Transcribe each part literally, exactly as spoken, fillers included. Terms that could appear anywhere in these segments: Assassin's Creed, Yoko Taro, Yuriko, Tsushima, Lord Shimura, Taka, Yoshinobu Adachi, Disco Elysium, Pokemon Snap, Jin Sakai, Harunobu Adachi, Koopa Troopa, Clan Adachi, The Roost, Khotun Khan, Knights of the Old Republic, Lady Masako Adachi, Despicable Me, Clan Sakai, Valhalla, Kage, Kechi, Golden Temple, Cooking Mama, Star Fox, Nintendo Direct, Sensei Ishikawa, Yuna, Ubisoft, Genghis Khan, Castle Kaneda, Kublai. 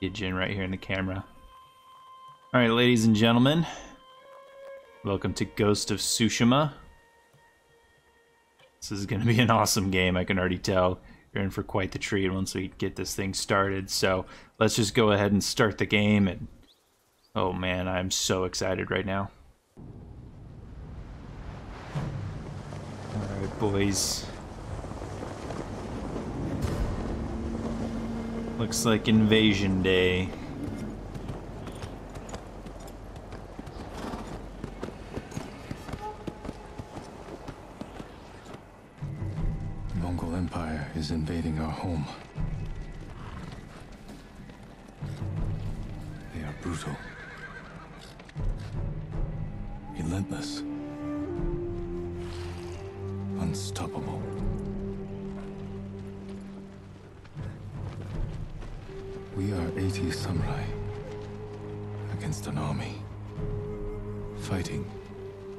Get Jin right here in the camera. Alright, ladies and gentlemen. Welcome to Ghost of Tsushima. This is going to be an awesome game, I can already tell. You're in for quite the treat once we get this thing started. So let's just go ahead and start the game. And oh man, I'm so excited right now. Alright, boys. Looks like Invasion Day. Mongol Empire is invading our home. They are brutal. Relentless. Unstoppable. We are eighty samurai against an army, fighting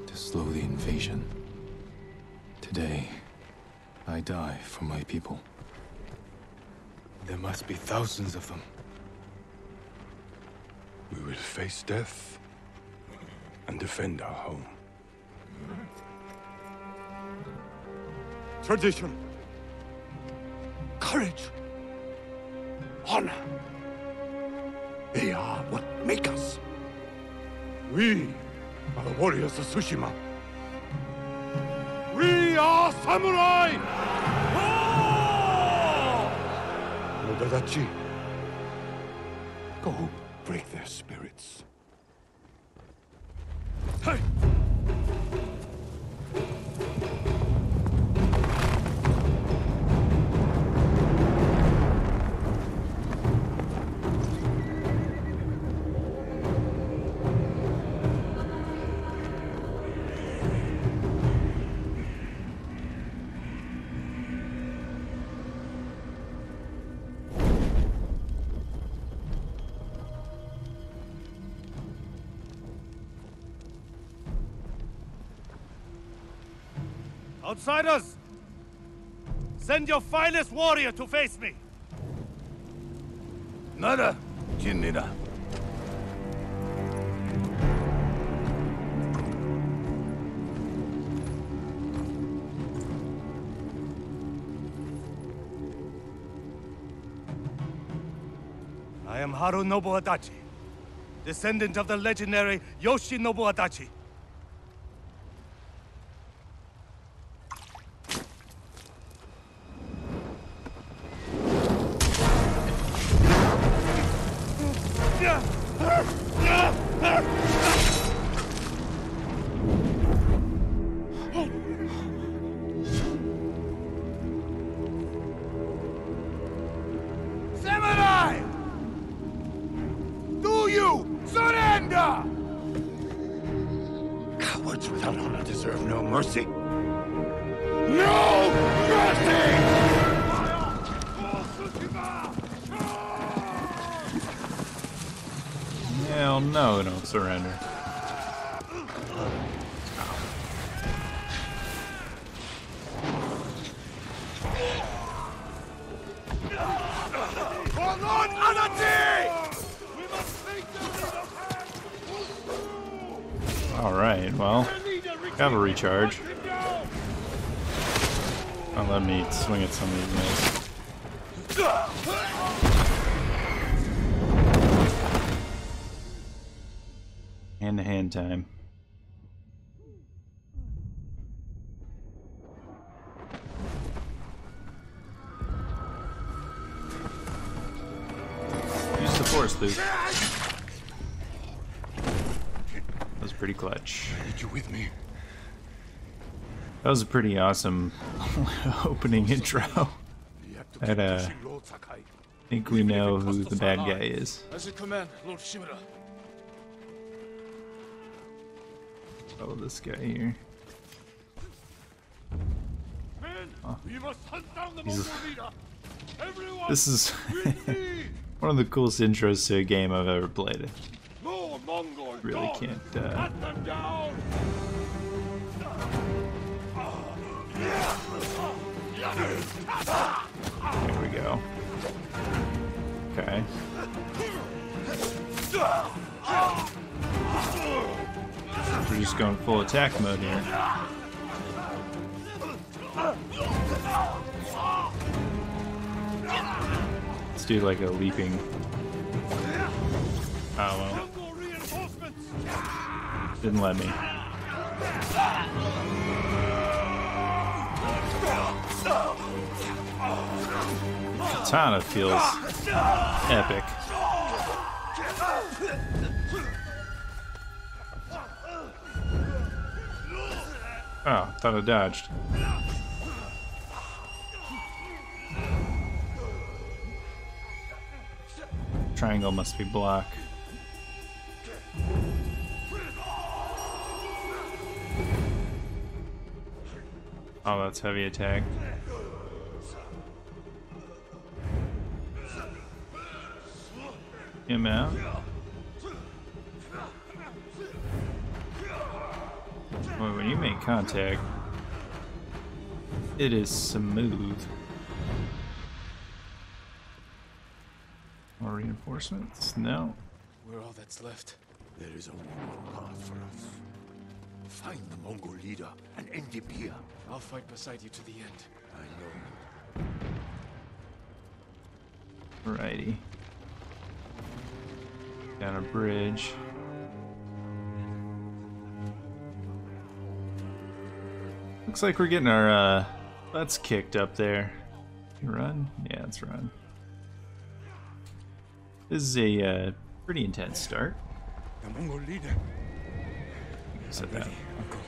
to slow the invasion. Today, I die for my people. There must be thousands of them. We will face death and defend our home. Tradition, courage, honor. They are what make us. We are the warriors of Tsushima. We are samurai! Oh! Lord Adachi, go break their spirits. Hey! Outsiders, send your finest warrior to face me. Nada, Jin Nida. I am Harunobu Adachi, descendant of the legendary Yoshinobu Adachi. Surrender. All right, well, have a recharge. I'll let me swing at some of these guys. Hand-to-hand time. Use the force, Luke. That was pretty clutch. I need you with me. That was a pretty awesome opening intro. That, uh, I think we know who the bad guy is. As you command, Lord Shimura. Oh, this guy here. Oh. This is one of the coolest intros to a game I've ever played. I really can't. Uh... There we go. Okay. We're just going full attack mode here. Let's do like a leaping. Oh well. Didn't let me. Katana feels epic. Oh, thought I dodged. Triangle must be block. Oh, that's heavy attack. Him out. Boy, when you make contact, it is smooth. More reinforcements? No. We're all that's left. There is only one path for us. Find the Mongol leader and end him here. I'll fight beside you to the end. I know. Alrighty. Down a bridge. Looks like we're getting our uh, butts kicked up there. Can we run? Yeah, let's run. This is a uh, pretty intense start. The Mongol leader. Set that. Uncle.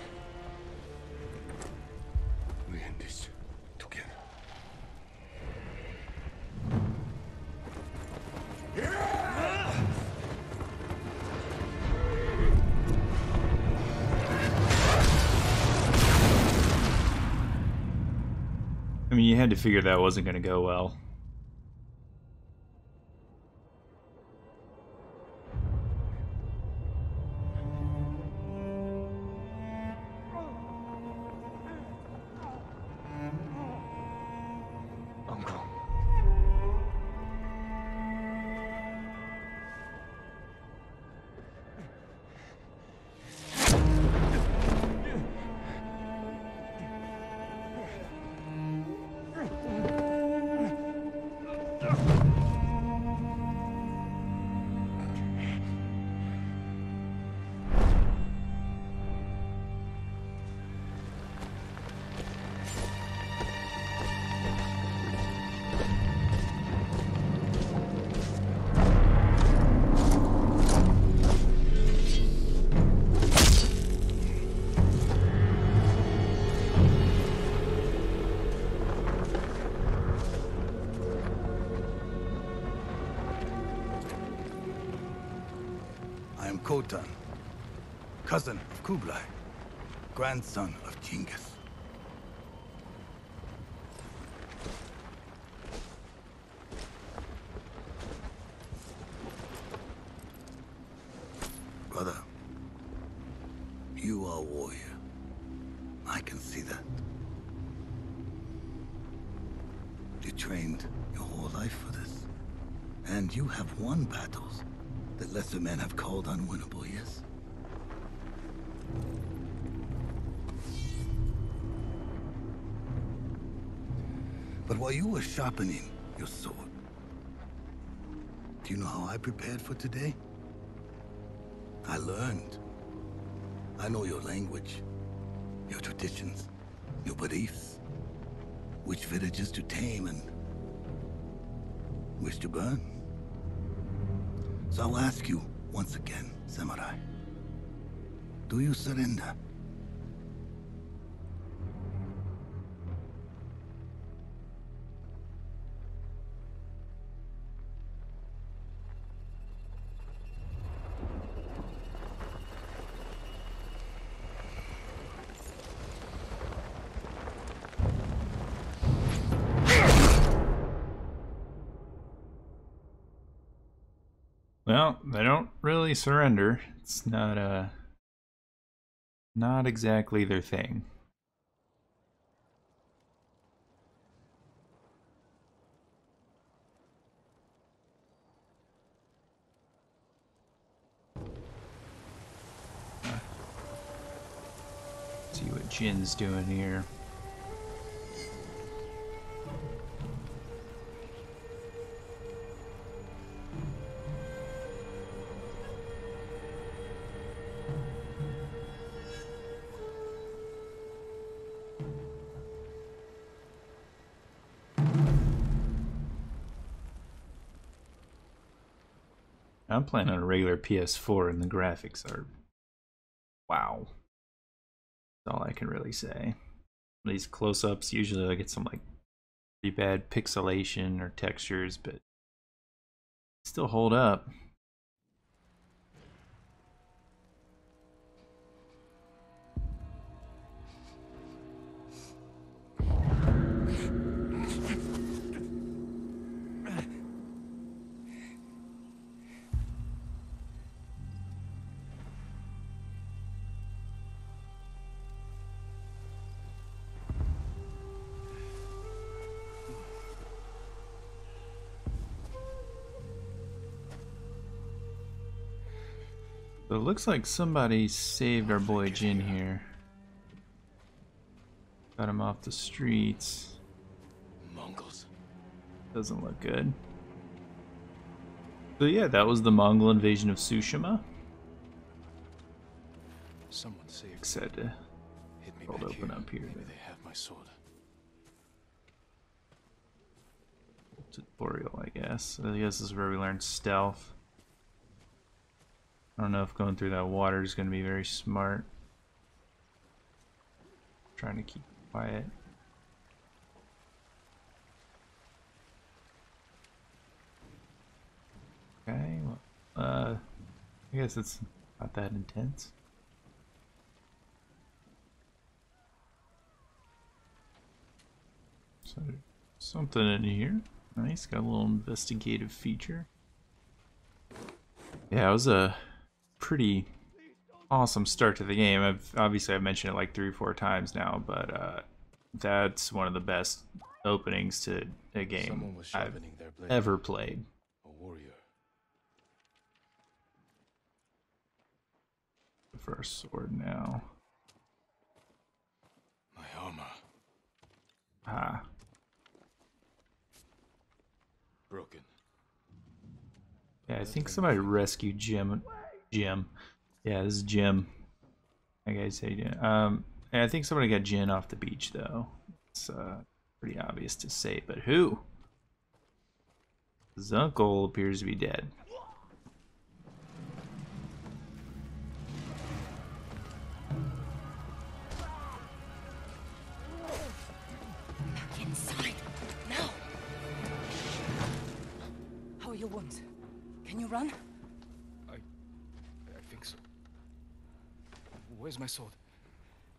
We end this together. Yeah! I mean, you had to figure that wasn't going to go well. Uncle. Khotun, cousin of Kublai, grandson of Genghis. Brother, you are a warrior. I can see that. You trained your whole life for this, and you have won battles that lesser men have called unwinnable, yes? But while you were sharpening your sword, do you know how I prepared for today? I learned. I know your language, your traditions, your beliefs, which villages to tame and which to burn. So I'll ask you once again, Samurai. Do you surrender? Well, they don't really surrender. It's not uh not exactly their thing. See what Jin's doing here. I'm playing on a regular P S four and the graphics are, wow. That's all I can really say. These close-ups, usually I get some like pretty bad pixelation or textures, but still hold up. So it looks like somebody saved our boy Jin here. Got him off the streets. Mongols. Doesn't look good. So yeah, that was the Mongol invasion of Tsushima. Someone saved. Said to hit me back open here. Up here. Maybe they have my sword. Tutorial, I guess. I guess this is where we learned stealth. I don't know if going through that water is going to be very smart. I'm trying to keep quiet. Okay, well, uh, I guess it's not that intense. So, something in here. Nice, got a little investigative feature. Yeah, it was a pretty awesome start to the game. I've obviously I've mentioned it like three or four times now, but uh, that's one of the best openings to a game I've ever played. A warrior. For our sword now. My armor. Ah. Broken. Yeah, I think somebody rescued Jim. Jim. Yeah, this is Jim. That guy's hating it. Um, I think somebody got Jin off the beach, though. It's uh, pretty obvious to say, but who? His uncle appears to be dead. Back inside. No. How are your wounds? Can you run? Where's my sword?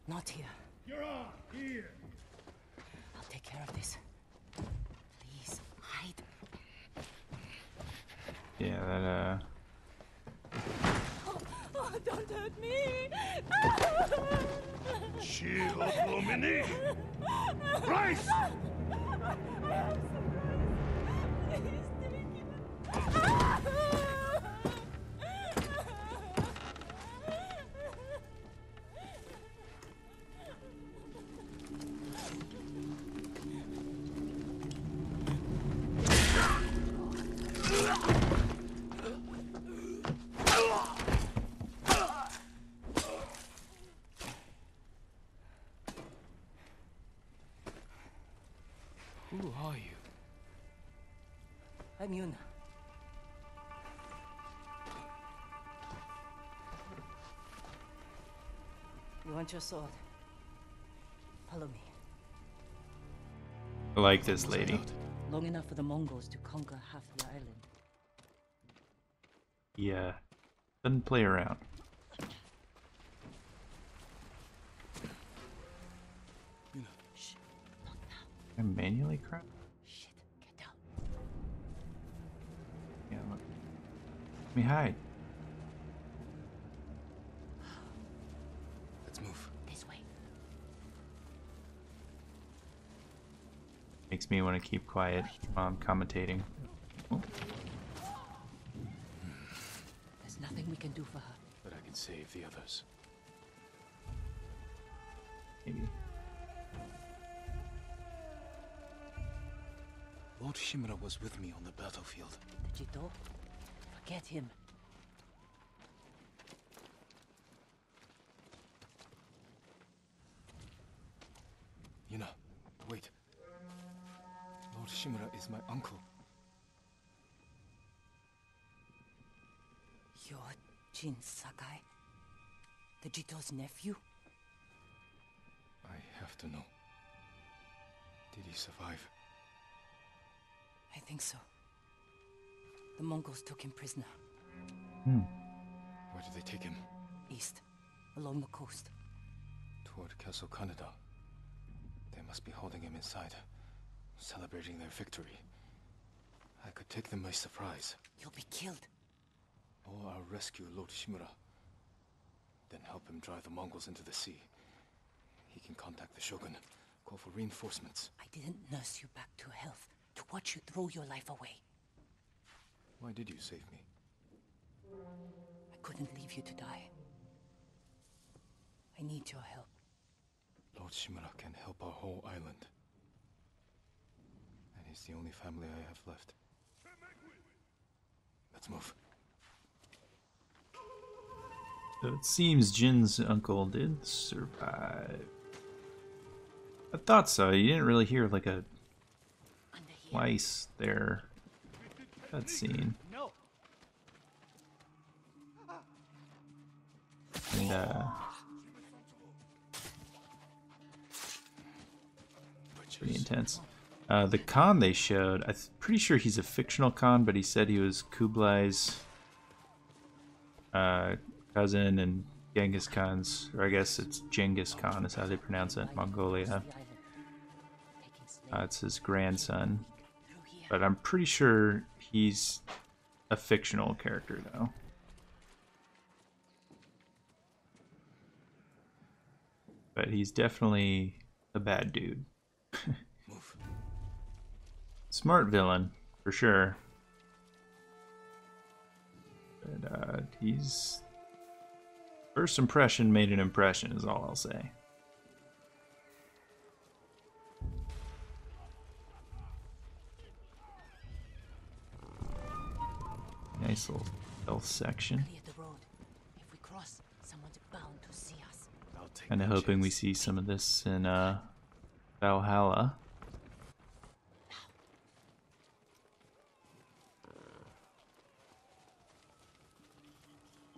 Not here. You're on here. I'll take care of this. Please hide. Yeah, that uh. Oh, oh don't hurt me. Shield Lumini. Rise. I'm Yuna. You want your sword? Follow me. I like this lady. Long enough for the Mongols to conquer half the island. Yeah. Doesn't play around. Yuna. Shh. Not now. I manually crap? Let me hide. Let's move. This way. Makes me want to keep quiet while I'm commentating. Oh. There's nothing we can do for her. But I can save the others. Maybe. Lord Shimura was with me on the battlefield. Did you talk? Forget him. Yuna, wait. Lord Shimura is my uncle. You're Jin Sakai? The Jito's nephew? I have to know. Did he survive? I think so. The Mongols took him prisoner. Hmm. Where did they take him? East, along the coast. Toward Castle Kaneda. They must be holding him inside, celebrating their victory. I could take them by surprise. You'll be killed. Or I'll rescue Lord Shimura. Then help him drive the Mongols into the sea. He can contact the Shogun, call for reinforcements. I didn't nurse you back to health. To watch you throw your life away. Why did you save me? I couldn't leave you to die. I need your help. Lord Shimura can help our whole island. And he's the only family I have left. Let's move. So it seems Jin's uncle did survive. I thought so. You didn't really hear like a twice there. That scene. And, uh... pretty intense. Uh, the Khan they showed, I'm pretty sure he's a fictional Khan, but he said he was Kublai's uh, cousin and Genghis Khan's, or I guess it's Genghis Khan is how they pronounce it, Mongolia. Uh, it's his grandson. But I'm pretty sure he's a fictional character, though. But he's definitely a bad dude. Smart villain, for sure. But uh, he's... first impression made an impression, is all I'll say. Nice little health section. Kind of hoping we see some of this in uh, Valhalla.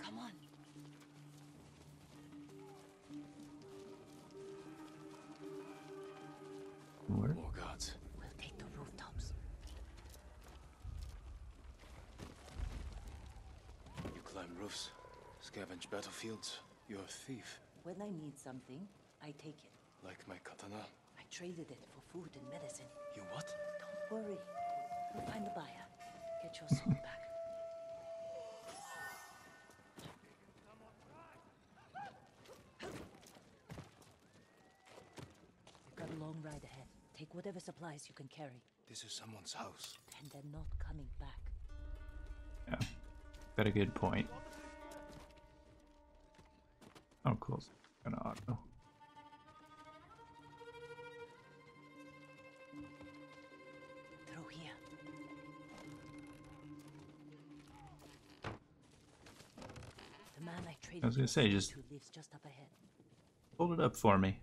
Come on. Where? Roofs, scavenge battlefields. You're a thief. When I need something, I take it. Like my katana? I traded it for food and medicine. You what? Don't worry. We'll find the buyer. Get your soul back. You've got a long ride ahead. Take whatever supplies you can carry. This is someone's house. And they're not coming back. Yeah. Got a good point. Oh, cool. An auto. Through here. The man I traded. I was gonna say, just hold it up for me.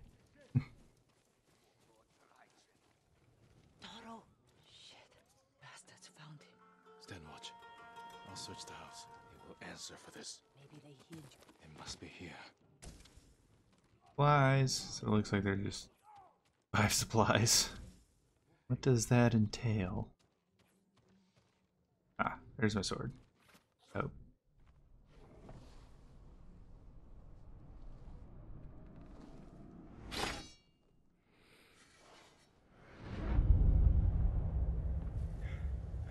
Search the house. They will answer for this. Maybe they healed you. They must be here. Supplies. So it looks like they're just five supplies. What does that entail? Ah, there's my sword. Oh.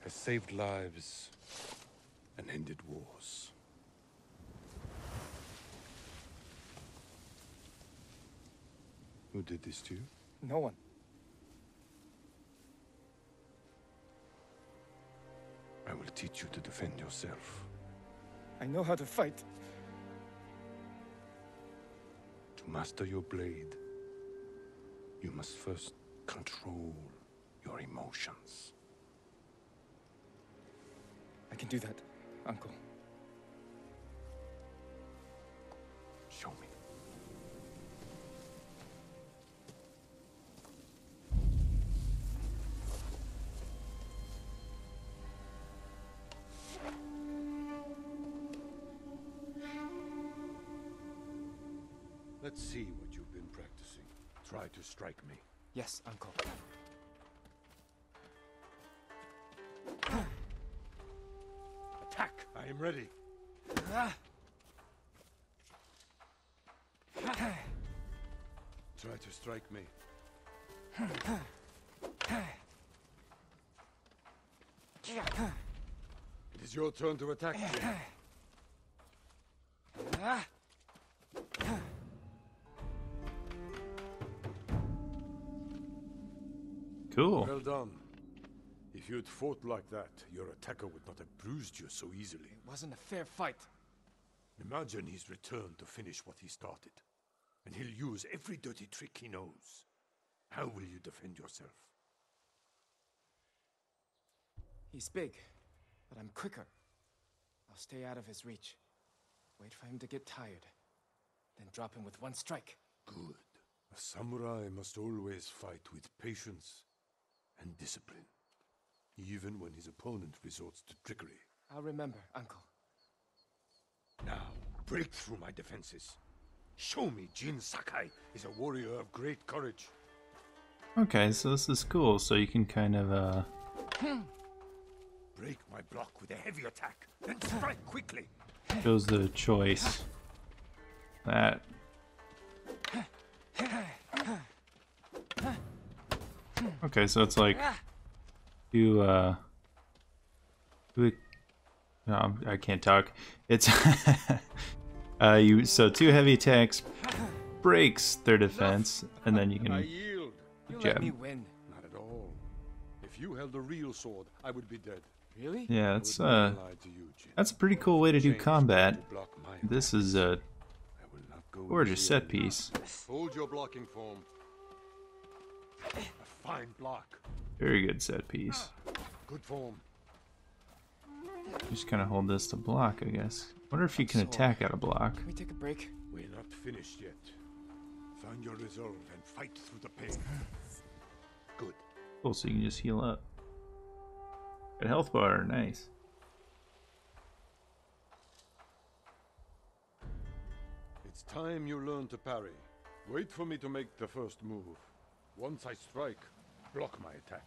has saved lives and ended wars. Who did this to you? No one. I will teach you to defend yourself. I know how to fight. To master your blade, you must first control your emotions. I can do that, Uncle. Show me. Let's see what you've been practicing. Try to strike me. Yes, Uncle. Attack! I am ready. Try to strike me. It is your turn to attack me. Cool. Well done. If you'd fought like that, your attacker would not have bruised you so easily. It wasn't a fair fight. Imagine he's returned to finish what he started. And he'll use every dirty trick he knows. How will you defend yourself? He's big, but I'm quicker. I'll stay out of his reach. Wait for him to get tired. Then drop him with one strike. Good. A samurai must always fight with patience and discipline, even when his opponent resorts to trickery. I'll remember, Uncle. Now, break through my defenses. Show me Jin Sakai is a warrior of great courage. Okay, so this is cool. So you can kind of, uh... break my block with a heavy attack, then strike quickly. Shows the choice. That... Okay, so it's like you uh you, no, I can't talk. It's uh you so two heavy attacks breaks their defense and then you can I yield. You let me win. Not at all. If you held a real sword, I would be dead. Really? Yeah, that's uh that's a pretty cool way to do combat. This is a gorgeous set piece. Hold your blocking form. A fine block. Very good set piece. Good form. Just kind of hold this to block, I guess. Wonder if you can attack out of block. Can we take a break? We're not finished yet. Find your resolve and fight through the pain. Good. Cool, so you can just heal up. Got a health bar, nice. It's time you learn to parry. Wait for me to make the first move. Once I strike, block my attack.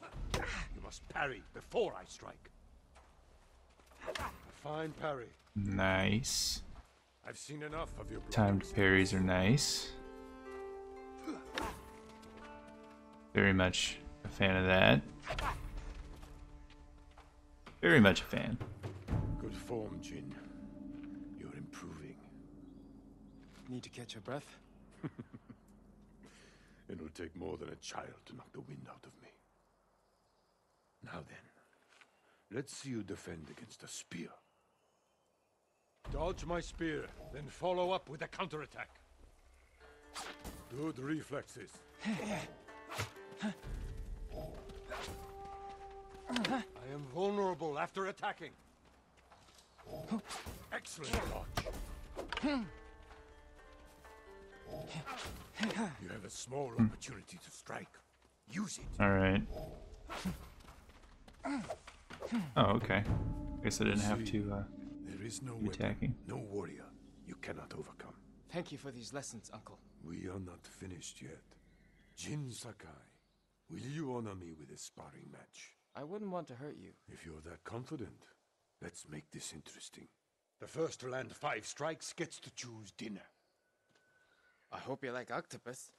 You must parry before I strike. A fine parry. Nice. I've seen enough of your timed parries are nice. Very much a fan of that. Very much a fan. Good form, Jin. You're improving. Need to catch your breath? It'll take more than a child to knock the wind out of me. Now then, let's see you defend against a spear. Dodge my spear, then follow up with a counterattack. Good reflexes. I am vulnerable after attacking. Excellent dodge. You have a small opportunity to strike. Use it. All right. Oh, okay. Guess I didn't have to. Uh, there is no attacking. No warrior you cannot overcome. Thank you for these lessons, Uncle. We are not finished yet. Jin Sakai, will you honor me with a sparring match? I wouldn't want to hurt you. If you're that confident, let's make this interesting. The first to land five strikes gets to choose dinner. I hope you like octopus.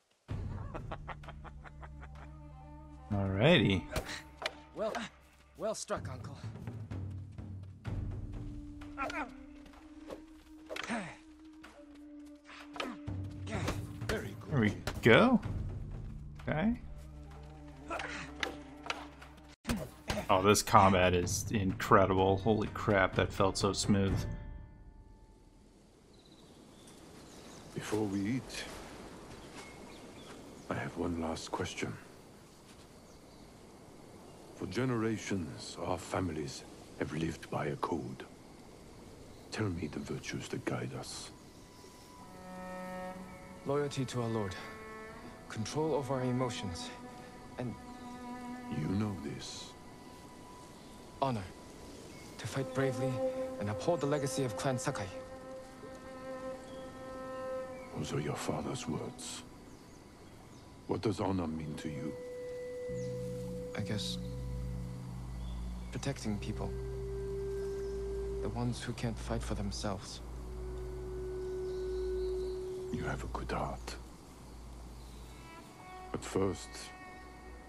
Alrighty. Well, well struck, Uncle. Very good. There we go. Okay. Oh, this combat is incredible. Holy crap, that felt so smooth. Before we eat, I have one last question. For generations, our families have lived by a code. Tell me the virtues that guide us. Loyalty to our Lord, control over our emotions, and... You know this. Honor. To fight bravely and uphold the legacy of Clan Sakai. Those are your father's words. What does honor mean to you? I guess... protecting people. The ones who can't fight for themselves. You have a good heart. But first,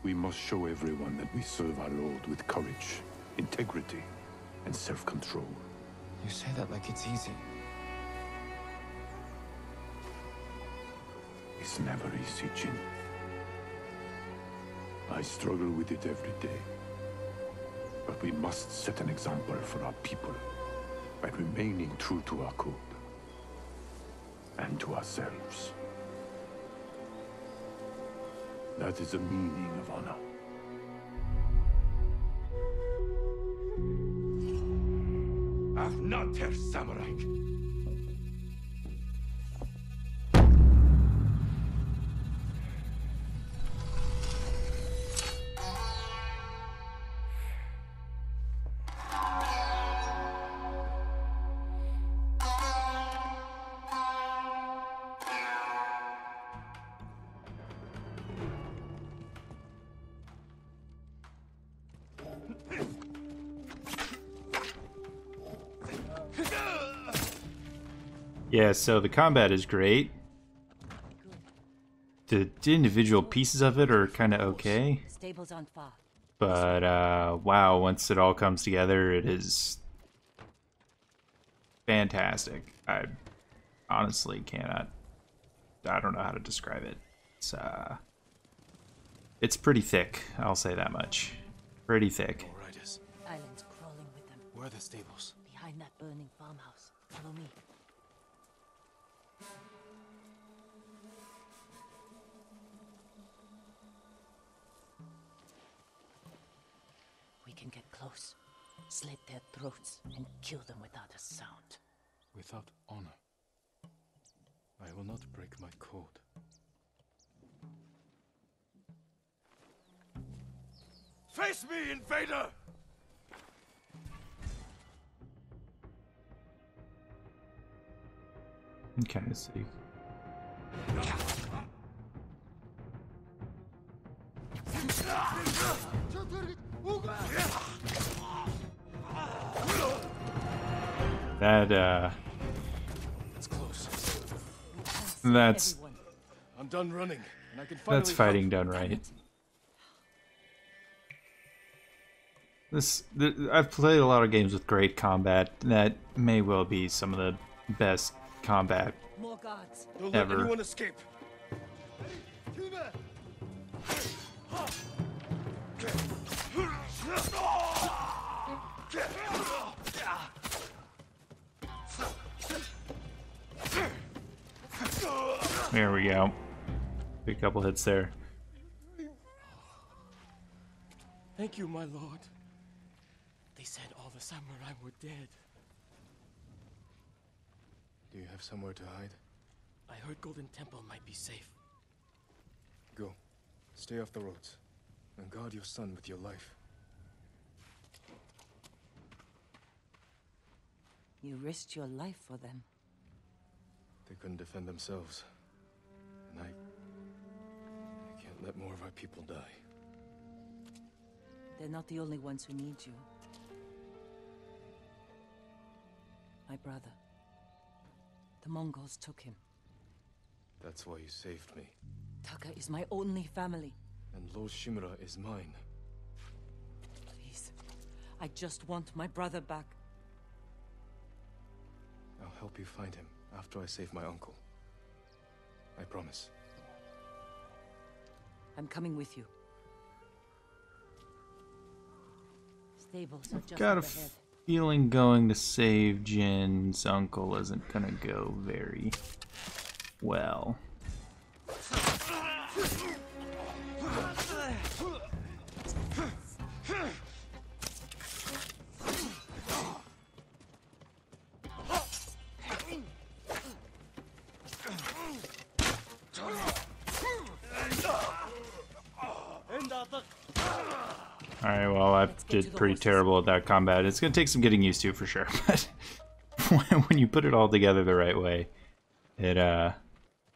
we must show everyone that we serve our Lord with courage, integrity, and self-control. You say that like it's easy. It's never easy, Jin. I struggle with it every day. But we must set an example for our people by remaining true to our code and to ourselves. That is the meaning of honor. Not her samurai. Yeah, so the combat is great. The individual pieces of it are kind of okay. But, uh, wow, once it all comes together, it is fantastic. I honestly cannot... I don't know how to describe it. It's, uh... It's pretty thick, I'll say that much. Pretty thick. Islands crawling with them. Where are the stables? Behind that burning farmhouse. Follow me. Can get close, slit their throats, and kill them without a sound. Without honor, I will not break my code. Face me, invader! Okay, I see. That uh that's close. That's I'm done running and I can finally That's fighting done right. This th I've played a lot of games with great combat. That may well be some of the best combat More guards. Don't ever. Let anyone escape. There we go. A couple hits there. Thank you, my lord. They said all the samurai were dead. Do you have somewhere to hide? I heard Golden Temple might be safe. Go. Stay off the roads. And guard your son with your life. You risked your life for them. They couldn't defend themselves. And I... I can't let more of our people die. They're not the only ones who need you. My brother. The Mongols took him. That's why you saved me. Taka is my only family. And Lord Shimura is mine. Please. I just want my brother back. I'll help you find him after I save my uncle. I promise. I'm coming with you. Stables are just Got a ahead. feeling going to save Jin's uncle isn't gonna go very well. Alright, well, I did pretty terrible at that combat. It's going to take some getting used to, for sure. But when you put it all together the right way, it, uh...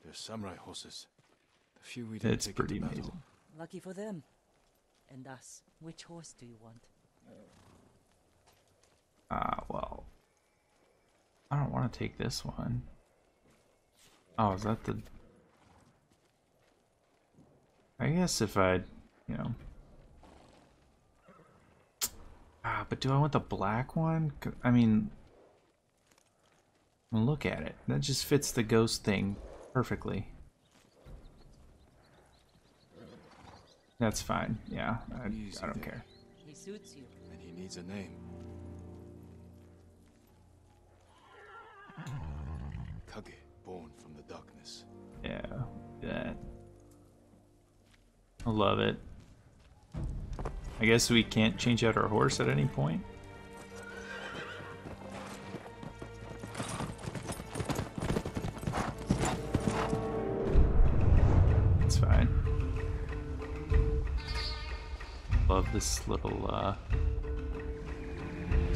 There's samurai horses. The few we didn't it's take pretty amazing. Lucky for them. And us. Which horse do you want? Ah, uh, well... I don't want to take this one. Oh, is that the... I guess if I, you know... Ah, but do I want the black one? I mean, look at it. That just fits the ghost thing perfectly. That's fine. Yeah, I, I don't care. He suits you. And he needs a name. Kage, born from the darkness. Yeah, that. I love it. I guess we can't change out our horse at any point. It's fine. Love this little uh,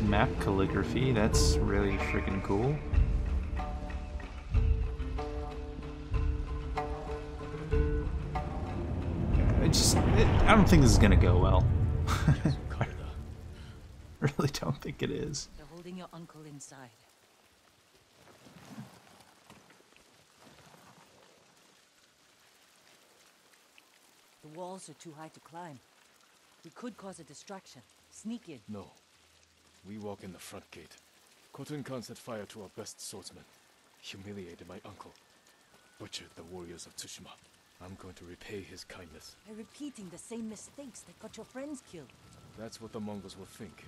map calligraphy. That's really freaking cool. I just, it, I don't think this is gonna go well. I really don't think it is. They're holding your uncle inside. The walls are too high to climb. We could cause a distraction. Sneak in. No. We walk in the front gate. Khotun Khan set fire to our best swordsman. Humiliated my uncle. Butchered the warriors of Tsushima. I'm going to repay his kindness. By repeating the same mistakes that got your friends killed. That's what the Mongols will think.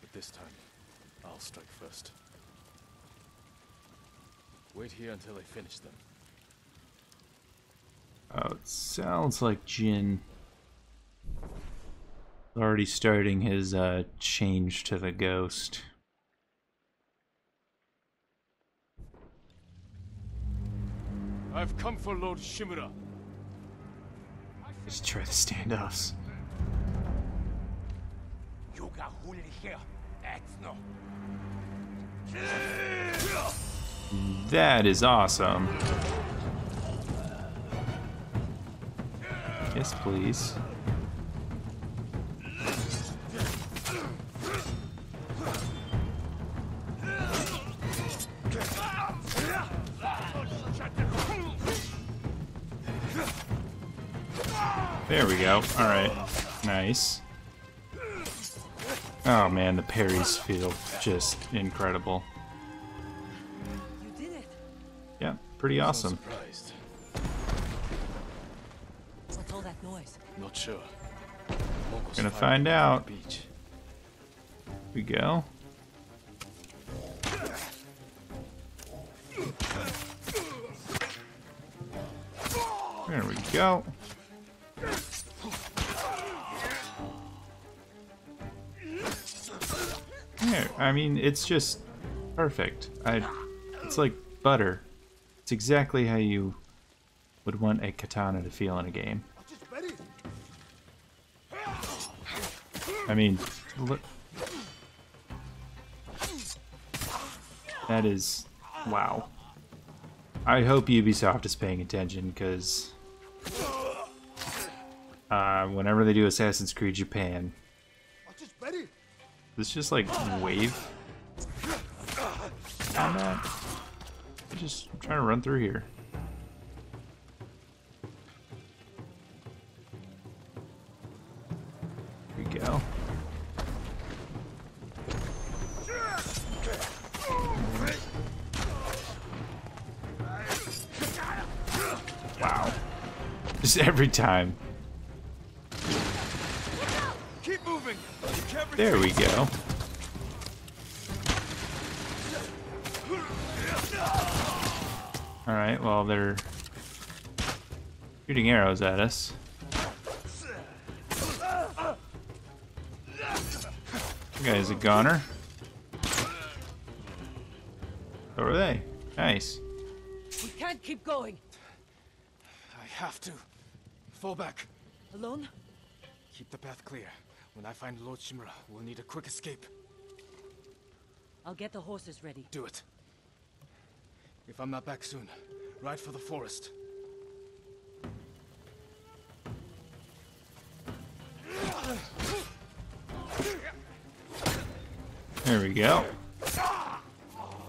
But this time, I'll strike first. Wait here until I finish them. Oh, it sounds like Jin already starting his uh, change to the ghost. I've come for Lord Shimura. Just try the standoffs. You got holy here. That is awesome. Yes, please. There we go. Alright. Nice. Oh man, the parries feel just incredible. You did it. Yeah, pretty awesome. What's all that noise? Not sure. Gonna find out. Here we go. There we go. I mean, it's just perfect. I, it's like butter. It's exactly how you would want a katana to feel in a game. I mean, look. That is, wow. I hope Ubisoft is paying attention, because uh, whenever they do Assassin's Creed Japan, it's just like wave combat. I'm just trying to run through here. Just every time. Keep moving. There we go. Alright, well, they're shooting arrows at us. That guy's a goner. So are they. Nice. We can't keep going. I have to. Fall back. Alone? Keep the path clear. When I find Lord Shimura, we'll need a quick escape. I'll get the horses ready. Do it. If I'm not back soon, ride for the forest. There we go.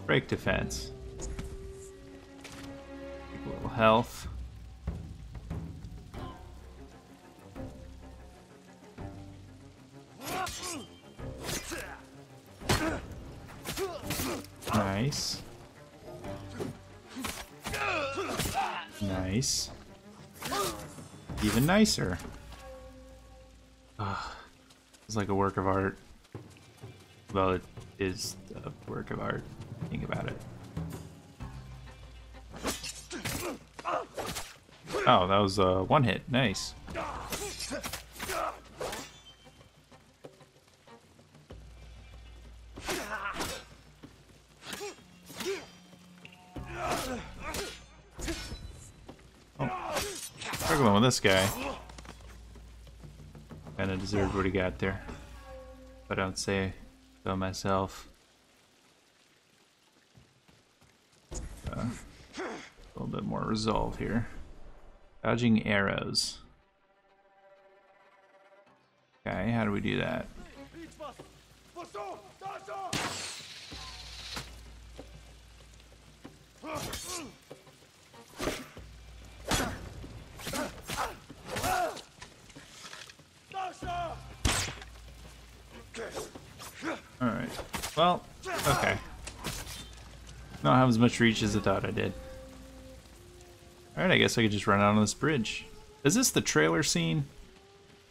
Break defense. A little health. Nice. Nice. Even nicer. Ugh. It's like a work of art. Well, it is a work of art. Think about it. Oh, that was uh, one hit. Nice. Struggling with this guy. Kinda deserved what he got there. But I don't say so myself. Uh, a little bit more resolve here. Dodging arrows. Okay, how do we do that? Alright. Well, okay. Not have as much reach as I thought I did. Alright, I guess I could just run out on this bridge. Is this the trailer scene?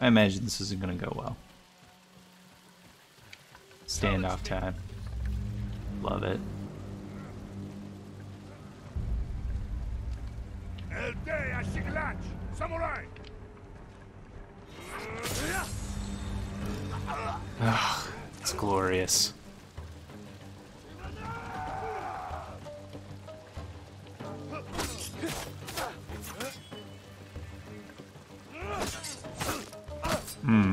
I imagine this isn't gonna go well. Standoff time. Love it. Samurai. Oh, it's glorious. Hmm.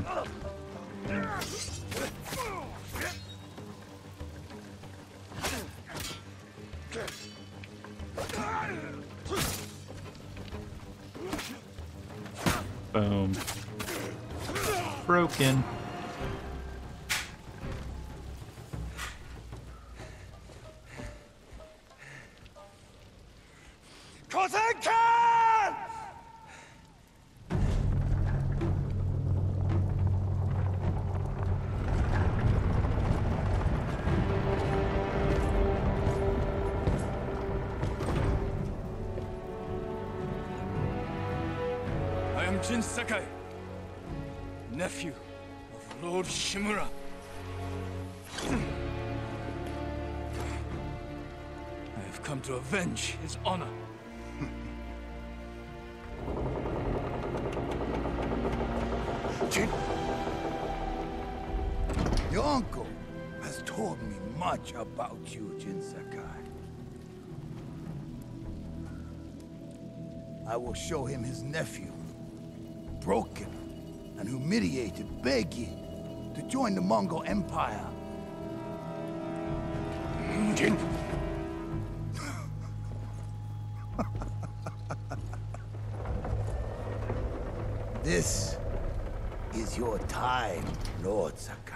Boom. Broken. Khotun Khan! I am Jin Sakai, nephew of Lord Shimura. I have come to avenge his honor. Your uncle has told me much about you, Jin Sakai. I will show him his nephew, broken and humiliated, begging to join the Mongol Empire. Jin. This is your time, Lord Sakai.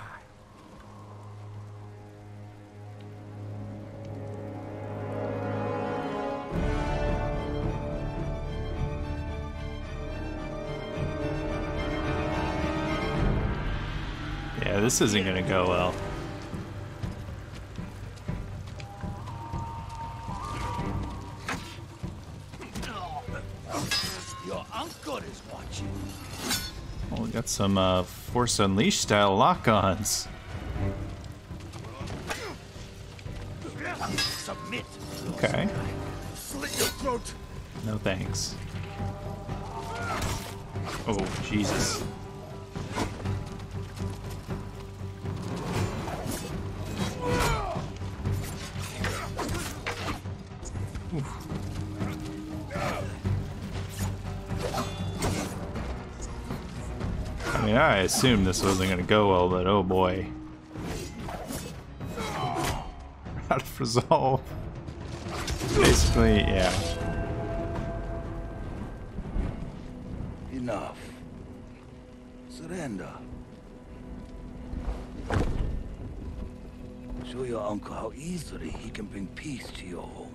Yeah, this isn't gonna go well. Your uncle is watching. Oh, we got some uh, Force Unleashed style lock-ons. Submit. Okay. Slit your throat. No thanks. Oh, Jesus. I mean, I assumed this wasn't going to go well, but oh boy. Out of resolve. Basically, yeah. Enough. Surrender. Show your uncle how easily he can bring peace to your home.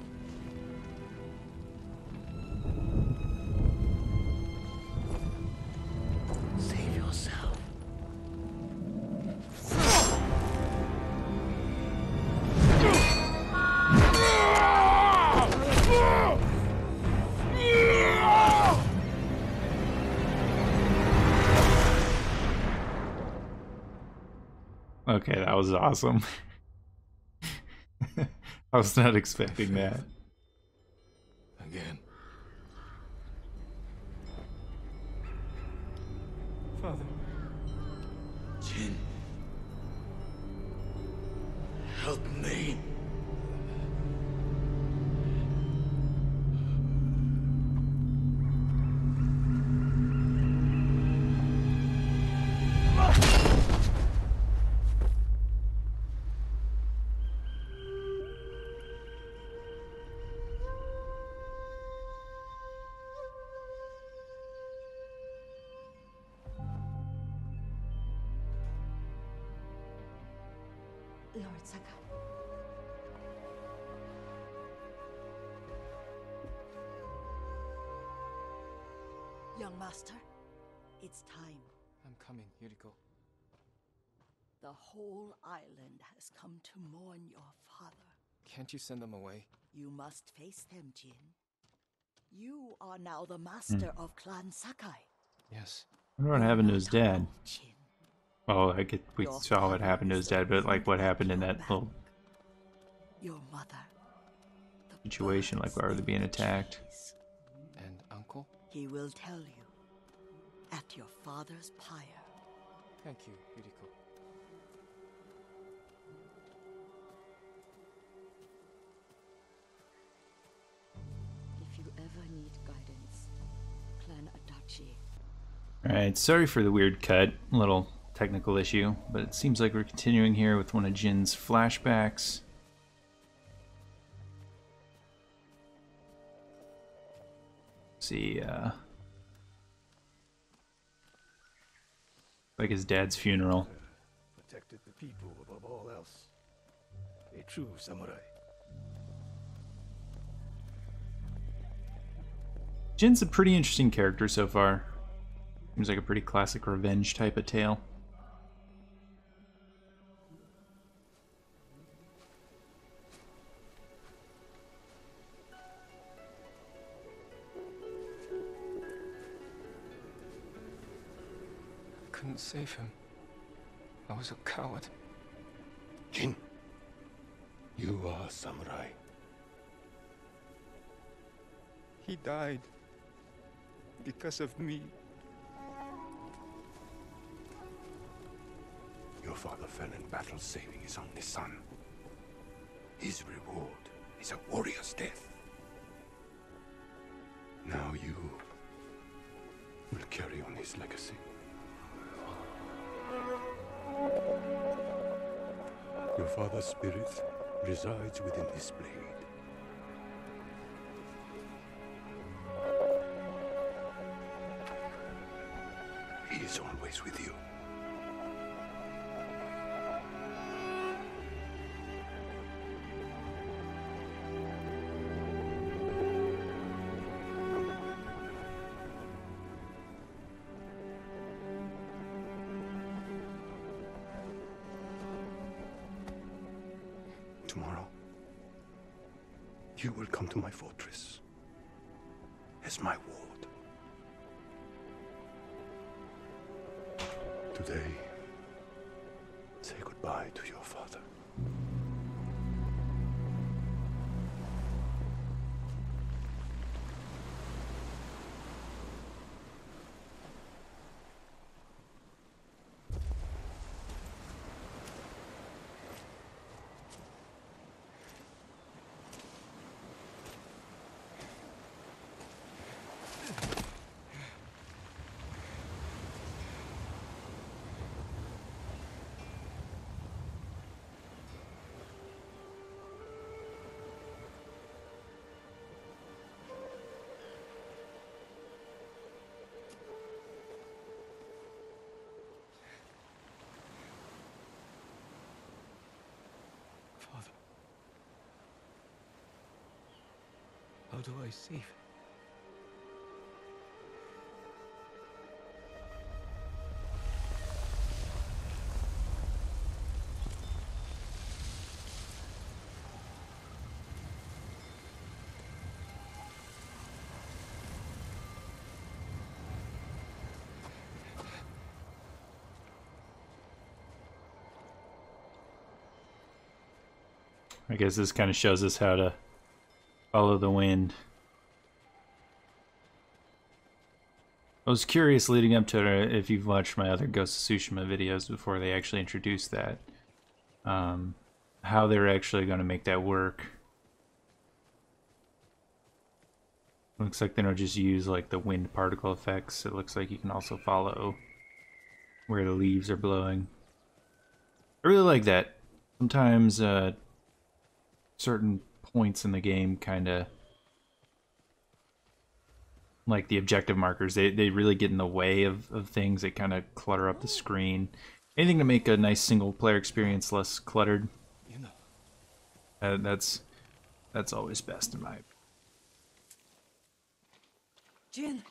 Okay, that was awesome. I was not expecting that. Again. Father. Jin. Help me. Lord Sakai. Young master, it's time. I'm coming, Yuriko. The whole island has come to mourn your father. Can't you send them away? You must face them, Jin. You are now the master mm. of Clan Sakai. Yes. I wonder what happened to his dad. Jin. Oh, I get, we your saw what happened to his dad, but like what happened in that back. little your mother, situation, like why were they being attacked? And uncle? He will tell you at your father's pyre. Thank you, Yuriko. If you ever need guidance, Clan Adachi. Alright, sorry for the weird cut. Little technical issue, but it seems like we're continuing here with one of Jin's flashbacks. Let's see, uh, like his dad's funeral. Protected the people above all else. A true samurai. Jin's a pretty interesting character so far. Seems like a pretty classic revenge type of tale. Couldn't save him. I was a coward. Jin, you are a samurai. He died because of me. Your father fell in battle saving his only son. His reward is a warrior's death. Now you will carry on his legacy. Your father's spirit resides within his blade. He is always with you. Tomorrow, you will come to my fortress as my ward. Today, say goodbye to your father. How do I save? I guess this kind of shows us how to follow the wind. I was curious leading up to it if you've watched my other Ghost of Tsushima videos before they actually introduced that. Um, how they're actually going to make that work. Looks like they don't just use like the wind particle effects. It looks like you can also follow where the leaves are blowing. I really like that. Sometimes uh, certain points in the game kind of like the objective markers, they, they really get in the way of, of things. They kind of clutter up the screen. Anything to make a nice single player experience less cluttered, you know. uh, that's that's always best in my opinion. Jin,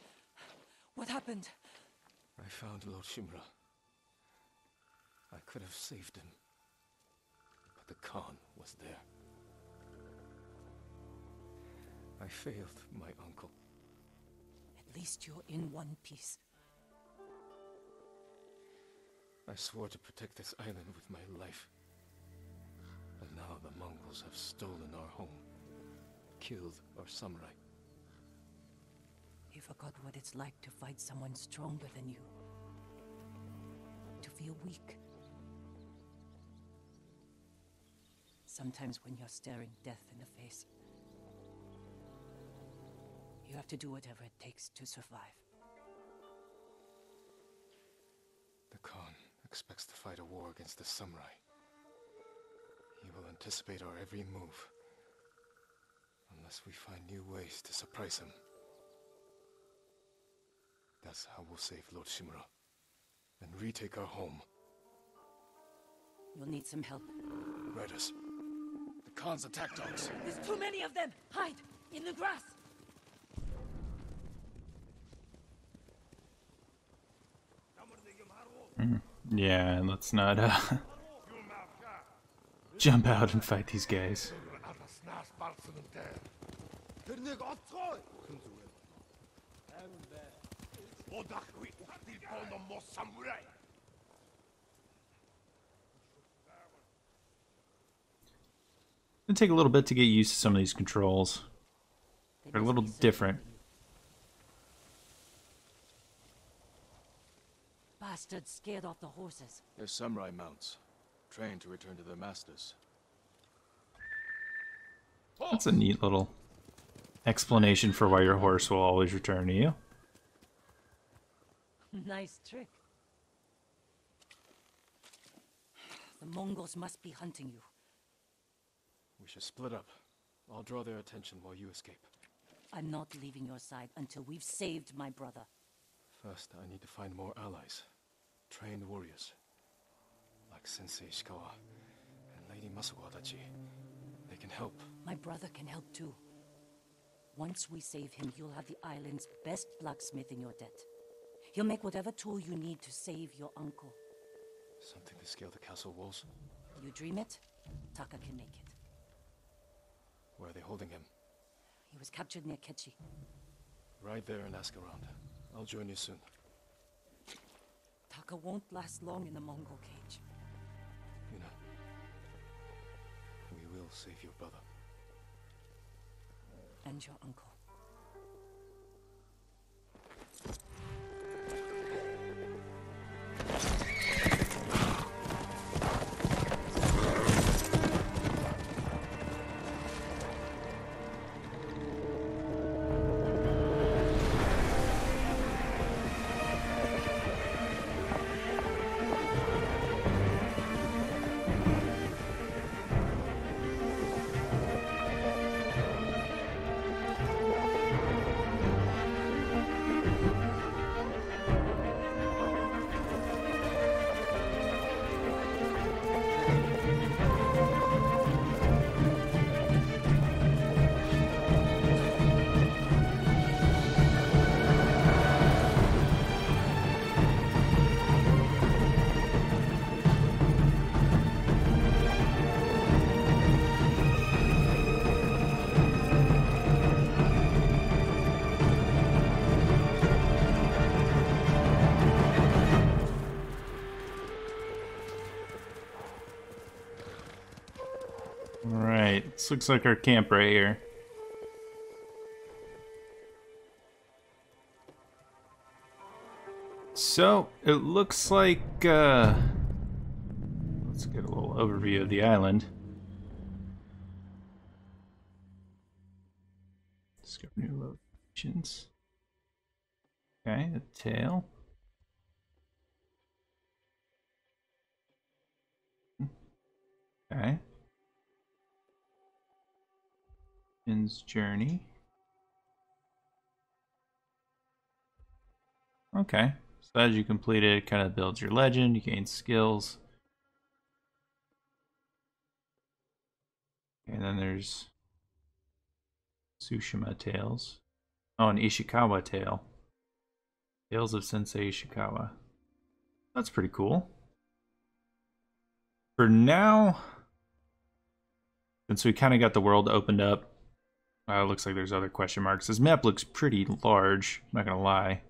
what happened? I found Lord Shimura. I could have saved him, but the Khan was there. I failed my uncle. At least you're in one piece. I swore to protect this island with my life. But now the Mongols have stolen our home, killed our samurai. You forgot what it's like to fight someone stronger than you. To feel weak. Sometimes when you're staring death in the face, you have to do whatever it takes to survive. The Khan expects to fight a war against the samurai. He will anticipate our every move, unless we find new ways to surprise him. That's how we'll save Lord Shimura and retake our home. You'll need some help. Riders. The Khan's attack dogs. There's too many of them! Hide! In the grass! Yeah, let's not uh, jump out and fight these guys. It'll take a little bit to get used to some of these controls. They're a little different. Bastards scared off the horses. They're samurai mounts, trained to return to their masters. That's a neat little explanation for why your horse will always return to you. Nice trick. The Mongols must be hunting you. We should split up. I'll draw their attention while you escape. I'm not leaving your side until we've saved my brother. First, I need to find more allies. Trained warriors, like Sensei Ishikawa and Lady Masako Adachi. They can help. My brother can help too. Once we save him, you'll have the island's best blacksmith in your debt. He'll make whatever tool you need to save your uncle. Something to scale the castle walls? You dream it, Taka can make it. Where are they holding him? He was captured near Kechi. Ride there and ask around. I'll join you soon. Taka won't last long in the Mongol cage. Yuna, we will save your brother. And your uncle. This looks like our camp right here. So, it looks like, uh... let's get a little overview of the island. Discover new locations. Okay, a tail. Okay. Jin's journey. Okay, so as you complete it, it kind of builds your legend, you gain skills. And then there's Tsushima Tales. Oh, an Ishikawa Tale. Tales of Sensei Ishikawa. That's pretty cool. For now, since we kind of got the world opened up, Uh, looks like there's other question marks. This map looks pretty large, I'm not gonna lie.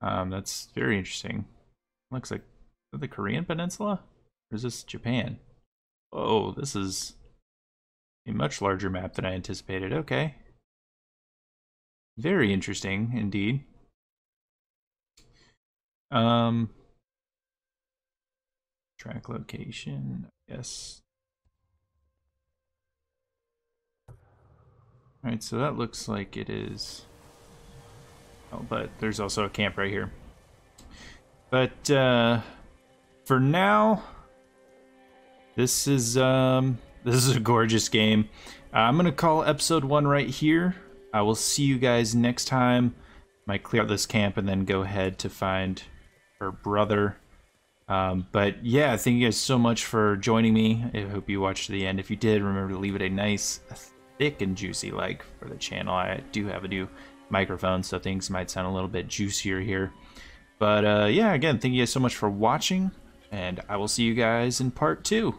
Um, that's very interesting. Looks like the Korean Peninsula? Or is this Japan? Oh, this is a much larger map than I anticipated. Okay. Very interesting indeed. Um, track location, I guess. Alright, so that looks like it is... Oh, but there's also a camp right here. But, uh... for now... This is, um... this is a gorgeous game. Uh, I'm gonna call episode one right here. I will see you guys next time. I might clear out this camp and then go ahead to find her brother. Um, but, yeah, thank you guys so much for joining me. I hope you watched to the end. If you did, remember to leave it a nice... thick and juicy like for the channel. I do have a new microphone, so things might sound a little bit juicier here. But uh, yeah, again, thank you guys so much for watching, and I will see you guys in part two.